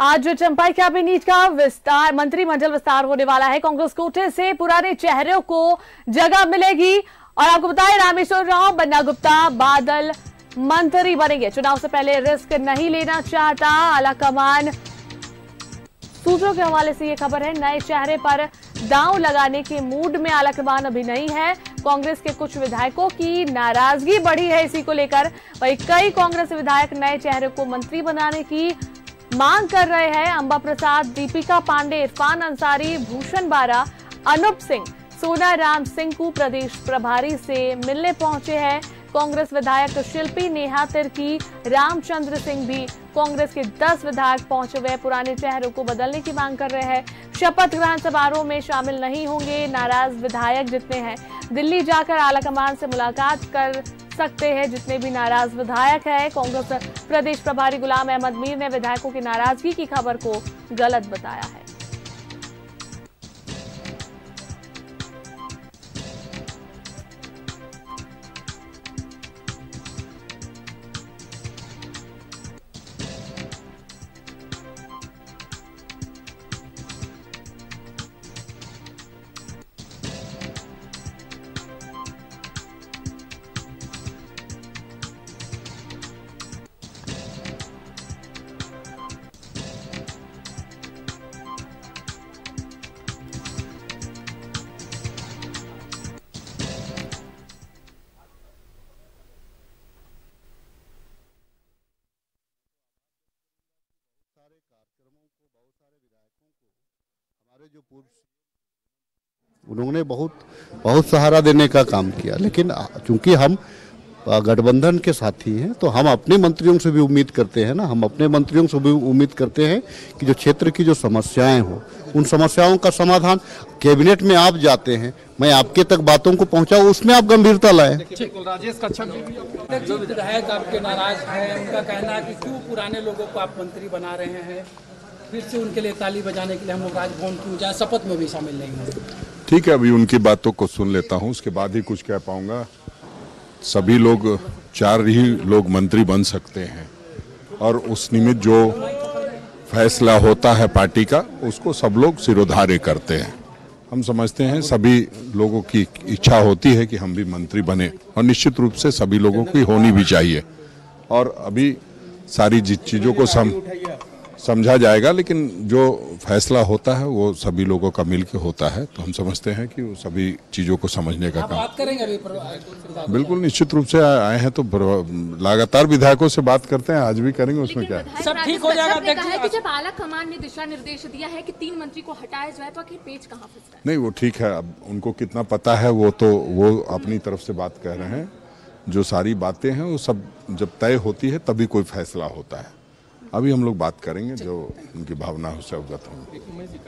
आज चंपाई कैबिनेट का विस्तार, मंत्रिमंडल विस्तार होने वाला है। कांग्रेस कोटे से पुराने चेहरों को जगह मिलेगी। और आपको बताएं, रामेश्वर राव, बन्ना गुप्ता, बादल मंत्री बनेंगे। चुनाव से पहले रिस्क नहीं लेना चाहता आलाकमान, सूत्रों के हवाले से यह खबर है। नए चेहरे पर दांव लगाने के मूड में आलाकमान अभी नहीं है। कांग्रेस के कुछ विधायकों की नाराजगी बढ़ी है इसी को लेकर। वही कई कांग्रेस विधायक नए चेहरे को मंत्री बनाने की मांग कर रहे हैं। अंबा प्रसाद, दीपिका पांडे, इरफान अंसारी, भूषण बोरा, अनुप सिंह, सोना राम सिंह को प्रदेश प्रभारी से मिलने पहुंचे हैं। कांग्रेस विधायक शिल्पी नेहा तिर्की, रामचंद्र सिंह भी कांग्रेस के 10 विधायक पहुंचे हुए पुराने चेहरों को बदलने की मांग कर रहे हैं। शपथ ग्रहण समारोह में शामिल नहीं होंगे नाराज विधायक। जितने हैं दिल्ली जाकर आलाकमान से मुलाकात कर सकते हैं। जितने भी नाराज विधायक हैं, कांग्रेस प्रदेश प्रभारी गुलाम अहमद मीर ने विधायकों की नाराजगी की खबर को गलत बताया है। जो पूर्व उन्होंने बहुत सहारा देने का काम किया, लेकिन चूंकि हम गठबंधन के साथी हैं तो हम अपने मंत्रियों से भी उम्मीद करते हैं ना, हम अपने मंत्रियों से भी उम्मीद करते हैं कि जो क्षेत्र की जो समस्याएं हो उन समस्याओं का समाधान। कैबिनेट में आप जाते हैं, मैं आपके तक बातों को पहुंचाऊं, उसमें आप गंभीरता लाएं। राजेश कच्छप जो विधायक आपके नाराज हैं, उनका कहना है कि क्यों पुराने लोगों को आप मंत्री बना रहे हैं, फिर से उनके लिए ताली बजाने के लिए हम लोग राजभवन क्यों जाए, शपथ में भी शामिल नहीं होंगे। ठीक है, अभी उनकी बातों को सुन लेता हूं, उसके बाद ही कुछ कह पाऊंगा। सभी लोग, 4 ही लोग मंत्री बन सकते हैं और उस निमित्त जो फैसला होता है पार्टी का उसको सब लोग सिरोधार्य करते हैं। हम समझते हैं सभी लोगों की इच्छा होती है कि हम भी मंत्री बने और निश्चित रूप से सभी लोगों की होनी भी चाहिए। और अभी सारी जिस चीज़ों को समझा जाएगा, लेकिन जो फैसला होता है वो सभी लोगों का मिलकर होता है, तो हम समझते हैं कि वो सभी चीज़ों को समझने का काम बात करेंगे। बिल्कुल निश्चित रूप से आए हैं तो लगातार विधायकों से बात करते हैं, आज भी करेंगे, उसमें क्या है, सब ठीक हो जाएगा। जब आलाकमान ने दिशा निर्देश दिया है कि 3 मंत्री को हटाया जाए तो आखिर पेच कहाँ फंसा है? नहीं, वो ठीक है, अब उनको कितना पता है, वो तो वो अपनी तरफ से बात कह रहे हैं। जो सारी बातें हैं वो सब जब तय होती है तभी कोई फैसला होता है। अभी हम लोग बात करेंगे, जो उनकी भावना हो उससे अवगत होंगे।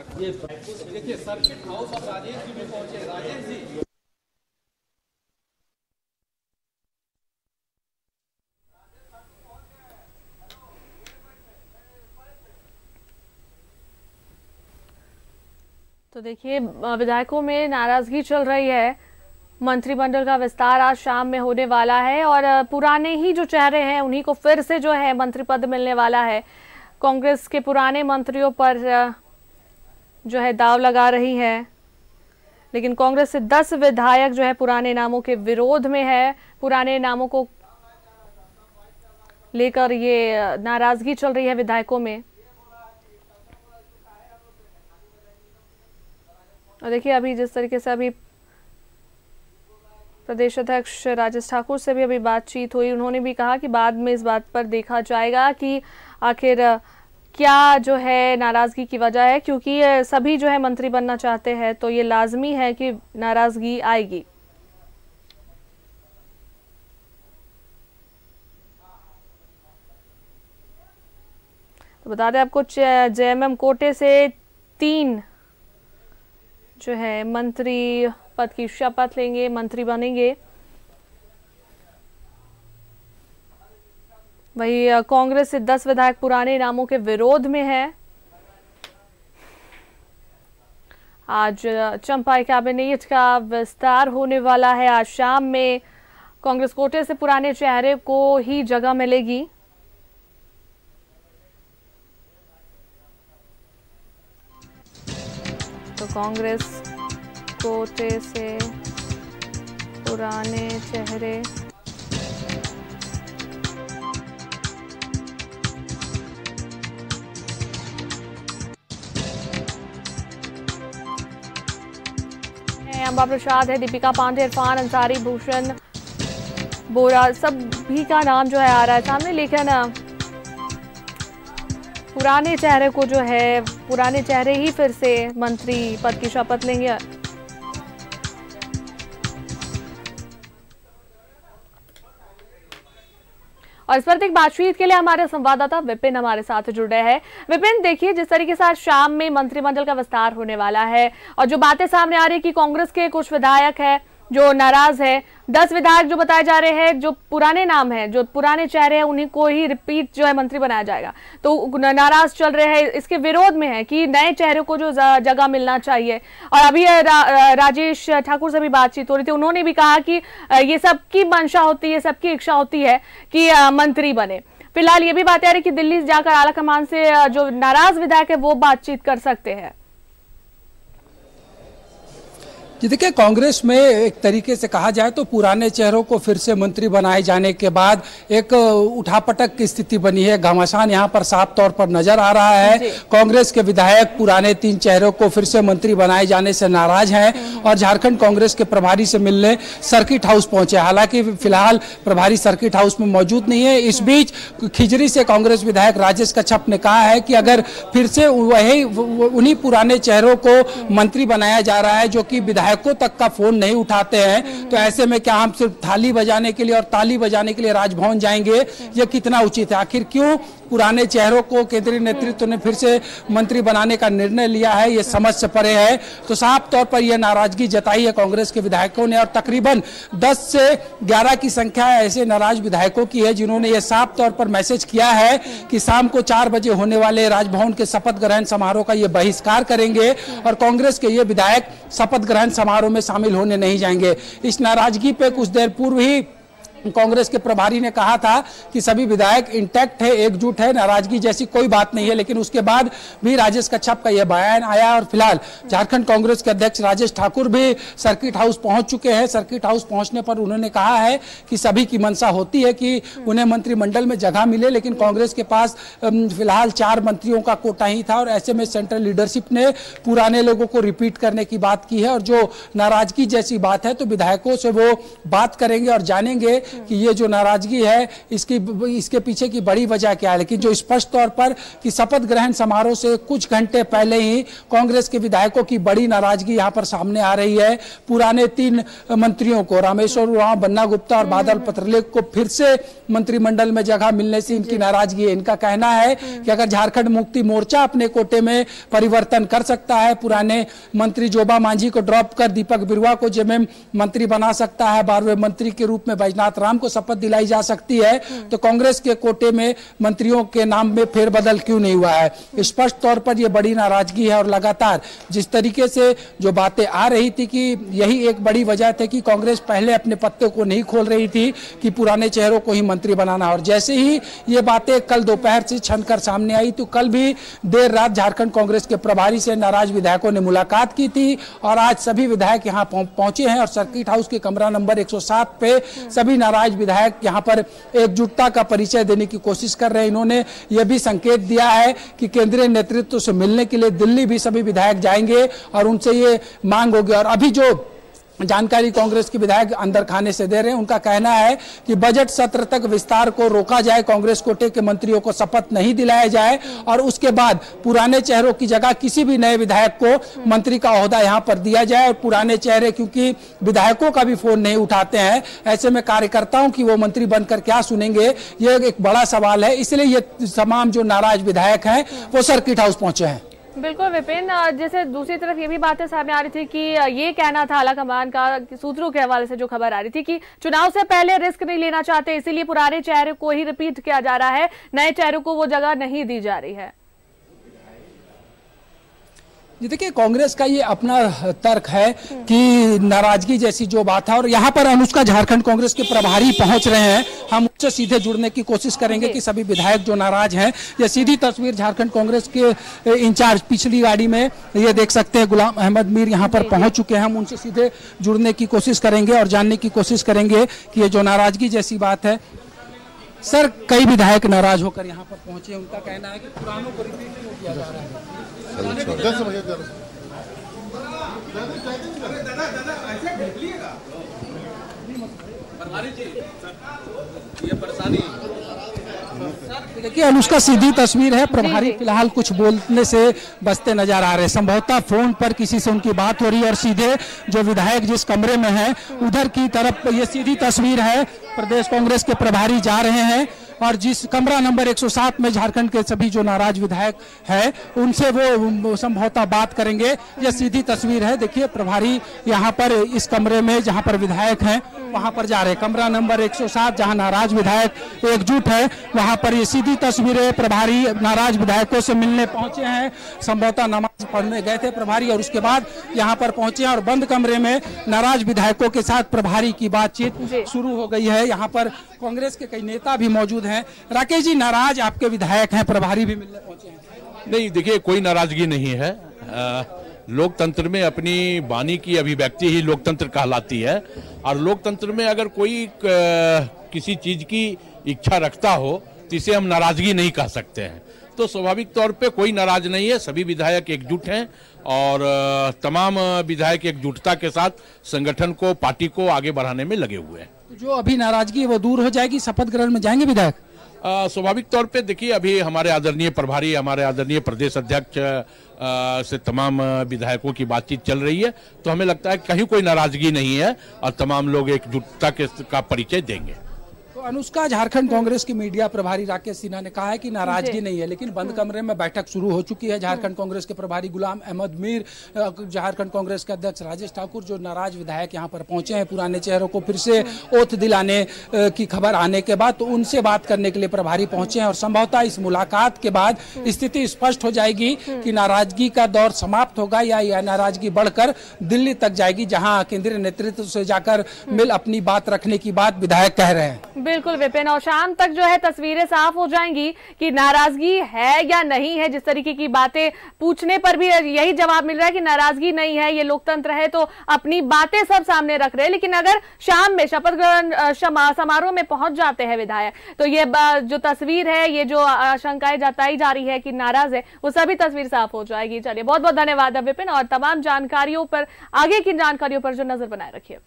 तो देखिए, विधायकों में नाराजगी चल रही है। मंत्रिमंडल का विस्तार आज शाम में होने वाला है और पुराने ही जो चेहरे हैं उन्हीं को फिर से जो है मंत्री पद मिलने वाला है। कांग्रेस के पुराने मंत्रियों पर जो है दाव लगा रही है, लेकिन कांग्रेस से 10 विधायक जो है पुराने नामों के विरोध में है। पुराने नामों को लेकर ये नाराजगी चल रही है विधायकों में। और देखिए, अभी जिस तरीके से अभी प्रदेश अध्यक्ष राजेश ठाकुर से भी अभी बातचीत हुई, उन्होंने भी कहा कि बाद में इस बात पर देखा जाएगा कि आखिर क्या जो है नाराज़गी की वजह है, क्योंकि सभी जो है मंत्री बनना चाहते हैं तो ये लाजमी है कि नाराज़गी आएगी। तो बता दें आपको, जेएमएम कोटे से 3 जो है मंत्री पद की शपथ लेंगे, मंत्री बनेंगे। वही कांग्रेस से 10 विधायक पुराने नामों के विरोध में है। आज चंपाई कैबिनेट का विस्तार होने वाला है। आज शाम में कांग्रेस कोटे से पुराने चेहरे को ही जगह मिलेगी। कांग्रेस कोटे से पुराने चेहरे। अंबा प्रसाद है, दीपिका पांडे, इरफान अंसारी, भूषण बोरा, सब भी का नाम जो है आ रहा है सामने, लेकिन पुराने चेहरे को जो है, पुराने चेहरे ही फिर से मंत्री पद की शपथ लेंगे। और इस पर एक बातचीत के लिए हमारे संवाददाता विपिन हमारे साथ जुड़ रहे हैं। विपिन, देखिए जिस तरीके से शाम में मंत्रिमंडल का विस्तार होने वाला है और जो बातें सामने आ रही है कि कांग्रेस के कुछ विधायक हैं जो नाराज है, 10 विधायक जो बताए जा रहे हैं, जो पुराने नाम हैं, जो पुराने चेहरे हैं, उन्हीं को ही रिपीट जो है मंत्री बनाया जाएगा, तो नाराज चल रहे हैं, इसके विरोध में है कि नए चेहरे को जो जगह मिलना चाहिए। और अभी राजेश ठाकुर से भी बातचीत हो रही थी, उन्होंने भी कहा कि ये सबकी मंशा होती है, सबकी इच्छा होती है कि मंत्री बने। फिलहाल ये भी बात आ रही है कि दिल्ली जाकर आला कमान से जो नाराज विधायक है वो बातचीत कर सकते हैं। जी देखिए, कांग्रेस में एक तरीके से कहा जाए तो पुराने चेहरों को फिर से मंत्री बनाए जाने के बाद एक उठापटक की स्थिति बनी है। घमासान यहाँ पर साफ तौर पर नजर आ रहा है। कांग्रेस के विधायक पुराने 3 चेहरों को फिर से मंत्री बनाए जाने से नाराज हैं और झारखंड कांग्रेस के प्रभारी से मिलने सर्किट हाउस पहुंचे। हालांकि फिलहाल प्रभारी सर्किट हाउस में मौजूद नहीं है। इस बीच खिजरी से कांग्रेस विधायक राजेश कच्छप ने कहा है कि अगर फिर से वही उन्हीं पुराने चेहरों को मंत्री बनाया जा रहा है जो कि को तक का फोन नहीं उठाते हैं, तो ऐसे में क्या हम सिर्फ थाली बजाने के लिए और ताली बजाने के लिए राजभवन जाएंगे? यह कितना उचित है? आखिर क्यों पुराने चेहरों को केंद्रीय नेतृत्व ने फिर से मंत्री बनाने का निर्णय लिया है, यह समझ से परे है। तो साफ तौर पर यह नाराजगी जताई है कांग्रेस के विधायकों ने और तकरीबन 10 से 11 की संख्या ऐसे नाराज विधायकों की है जिन्होंने यह साफ तौर पर मैसेज किया है कि शाम को 4 बजे होने वाले राजभवन के शपथ ग्रहण समारोह का यह बहिष्कार करेंगे और कांग्रेस के ये विधायक शपथ ग्रहण समारोह में शामिल होने नहीं जाएंगे। इस नाराजगी पे कुछ देर पूर्व ही कांग्रेस के प्रभारी ने कहा था कि सभी विधायक इंटैक्ट है, एकजुट है, नाराजगी जैसी कोई बात नहीं है, लेकिन उसके बाद भी राजेश कच्छप का यह बयान आया। और फिलहाल झारखंड कांग्रेस के अध्यक्ष राजेश ठाकुर भी सर्किट हाउस पहुंच चुके हैं। सर्किट हाउस पहुंचने पर उन्होंने कहा है कि सभी की मंशा होती है कि उन्हें मंत्रिमंडल में जगह मिले, लेकिन कांग्रेस के पास फिलहाल 4 मंत्रियों का कोटा ही था और ऐसे में सेंट्रल लीडरशिप ने पुराने लोगों को रिपीट करने की बात की है। और जो नाराजगी जैसी बात है तो विधायकों से वो बात करेंगे और जानेंगे कि ये जो नाराजगी है इसके पीछे की बड़ी वजह क्या है। लेकिन जो स्पष्ट तौर पर कि शपथ ग्रहण समारोह से कुछ घंटे पहले ही कांग्रेस के विधायकों की बड़ी नाराजगी यहाँ पर सामने आ रही है। पुराने 3 मंत्रियों को रामेश्वर उरांव, बन्ना गुप्ता और बादल पत्रलेख को फिर से मंत्रिमंडल में जगह मिलने से इनकी नाराजगी है। इनका कहना है कि अगर झारखंड मुक्ति मोर्चा अपने कोटे में परिवर्तन कर सकता है, पुराने मंत्री जोबा मांझी को ड्रॉप कर दीपक बिरुआ को जेएमएम मंत्री बना सकता है, 12वें मंत्री के रूप में वैजनाथ राम को शपथ दिलाई जा सकती है, तो कांग्रेस के कोटे में मंत्रियों के नाम में फेरबदल क्यों नहीं हुआ है? स्पष्ट तौर पर यह बड़ी नाराजगी है और लगातार जिस तरीके से जो बातें आ रही थी कि यही एक बड़ी वजह थी कि कांग्रेस पहले अपने पत्ते को नहीं खोल रही थी कि पुराने चेहरों को ही मंत्री बनाना। और जैसे ही ये बातें कल दोपहर से छनकर सामने आई तो कल भी देर रात झारखंड कांग्रेस के प्रभारी से नाराज विधायकों ने मुलाकात की थी और आज सभी विधायक यहाँ पहुंचे हैं और सर्किट हाउस के कमरा नंबर 107 पे सभी नाराज विधायक यहां पर एकजुटता का परिचय देने की कोशिश कर रहे हैं। इन्होंने यह भी संकेत दिया है कि केंद्रीय नेतृत्व से मिलने के लिए दिल्ली भी सभी विधायक जाएंगे और उनसे ये मांग होगी। और अभी जो जानकारी कांग्रेस के विधायक अंदर खाने से दे रहे हैं, उनका कहना है कि बजट सत्र तक विस्तार को रोका जाए, कांग्रेस कोटे के मंत्रियों को शपथ नहीं दिलाया जाए और उसके बाद पुराने चेहरों की जगह किसी भी नए विधायक को मंत्री का ओहदा यहां पर दिया जाए। और पुराने चेहरे क्योंकि विधायकों का भी फोन नहीं उठाते हैं, ऐसे में कार्यकर्ताओं की वो मंत्री बनकर क्या सुनेंगे, ये एक बड़ा सवाल है। इसलिए ये तमाम जो नाराज विधायक हैं वो सर्किट हाउस पहुंचे हैं। बिल्कुल विपिन, जैसे दूसरी तरफ ये भी बातें सामने आ रही थी कि ये कहना था आला कमान का, सूत्रों के हवाले से जो खबर आ रही थी कि चुनाव से पहले रिस्क नहीं लेना चाहते, इसीलिए पुराने चेहरे को ही रिपीट किया जा रहा है, नए चेहरे को वो जगह नहीं दी जा रही है। ये देखिए कांग्रेस का ये अपना तर्क है कि नाराजगी जैसी जो बात है, और यहाँ पर अनुष्का झारखंड कांग्रेस के प्रभारी पहुंच रहे हैं, हम उससे सीधे जुड़ने की कोशिश करेंगे कि सभी विधायक जो नाराज हैं। ये सीधी तस्वीर झारखंड कांग्रेस के इंचार्ज पिछली गाड़ी में ये देख सकते हैं गुलाम अहमद मीर यहाँ पर पहुंच चुके हैं। हम उनसे सीधे जुड़ने की कोशिश करेंगे और जानने की कोशिश करेंगे कि ये जो नाराजगी जैसी बात है, सर कई विधायक नाराज होकर यहाँ पर पहुंचे, उनका कहना है कि पुरानों को रिपीट क्यों किया जा रहा है। देखिए अनुष्का सीधी तस्वीर है, प्रभारी फिलहाल कुछ बोलने से बचते नजर आ रहे, संभवतः फोन पर किसी से उनकी बात हो रही है, और सीधे जो विधायक जिस कमरे में है उधर की तरफ ये सीधी तस्वीर है, प्रदेश कांग्रेस के प्रभारी जा रहे हैं, और जिस कमरा नंबर 107 में झारखंड के सभी जो नाराज विधायक हैं उनसे वो संभवतः बात करेंगे। यह सीधी तस्वीर है, देखिए प्रभारी यहाँ पर इस कमरे में जहाँ पर विधायक हैं वहाँ पर जा रहे हैं, कमरा नंबर 107 जहाँ नाराज विधायक एकजुट है वहाँ पर ये सीधी तस्वीरें, प्रभारी नाराज विधायकों से मिलने पहुंचे हैं, संभवतः नमाज पढ़ने गए थे प्रभारी और उसके बाद यहाँ पर पहुंचे, और बंद कमरे में नाराज विधायकों के साथ प्रभारी की बातचीत शुरू हो गई है। यहाँ पर कांग्रेस के कई नेता भी मौजूद हैं। राकेश जी, नाराज आपके विधायक हैं, प्रभारी भी मिलने पहुंचे हैं। नहीं देखिए, कोई नाराजगी नहीं है, लोकतंत्र में अपनी वाणी की अभिव्यक्ति ही लोकतंत्र कहलाती है, और लोकतंत्र में अगर कोई किसी चीज की इच्छा रखता हो तो इसे हम नाराजगी नहीं कह सकते हैं। तो स्वाभाविक तौर पे कोई नाराज नहीं है, सभी विधायक एकजुट हैं और तमाम विधायक एकजुटता के साथ संगठन को, पार्टी को आगे बढ़ाने में लगे हुए हैं। जो अभी नाराजगी है वो दूर हो जाएगी, शपथ ग्रहण में जाएंगे विधायक? स्वाभाविक तौर पे देखिए, अभी हमारे आदरणीय प्रभारी, हमारे आदरणीय प्रदेश अध्यक्ष से तमाम विधायकों की बातचीत चल रही है, तो हमें लगता है कहीं कोई नाराजगी नहीं है और तमाम लोग एकजुटता का परिचय देंगे। अनुष्का, झारखंड कांग्रेस की मीडिया प्रभारी राकेश सिन्हा ने कहा है कि नाराजगी नहीं है, लेकिन बंद कमरे में बैठक शुरू हो चुकी है। झारखंड कांग्रेस के प्रभारी गुलाम अहमद मीर, झारखंड कांग्रेस के अध्यक्ष राजेश ठाकुर, जो नाराज विधायक यहां पर पहुंचे हैं पुराने चेहरों को फिर से ओथ दिलाने की खबर आने के बाद, तो उनसे बात करने के लिए प्रभारी पहुंचे हैं, और संभवतः इस मुलाकात के बाद स्थिति स्पष्ट हो जाएगी कि नाराजगी का दौर समाप्त होगा या नाराजगी बढ़कर दिल्ली तक जाएगी, जहाँ केंद्रीय नेतृत्व से जाकर मिल अपनी बात रखने की बात विधायक कह रहे हैं। बिल्कुल विपिन, और शाम तक जो है तस्वीरें साफ हो जाएंगी कि नाराजगी है या नहीं है। जिस तरीके की बातें पूछने पर भी यही जवाब मिल रहा है कि नाराजगी नहीं है, ये लोकतंत्र है, तो अपनी बातें सब सामने रख रहे हैं। लेकिन अगर शाम में शपथ ग्रहण समारोह में पहुंच जाते हैं विधायक, तो ये जो तस्वीर है, ये जो आशंकाएं जताई जा रही है कि नाराज है, वो सभी तस्वीर साफ हो जाएगी। चलिए, बहुत बहुत धन्यवाद विपिन, और तमाम जानकारियों पर, आगे की जानकारियों पर जो नजर बनाए रखिए।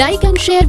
Like and share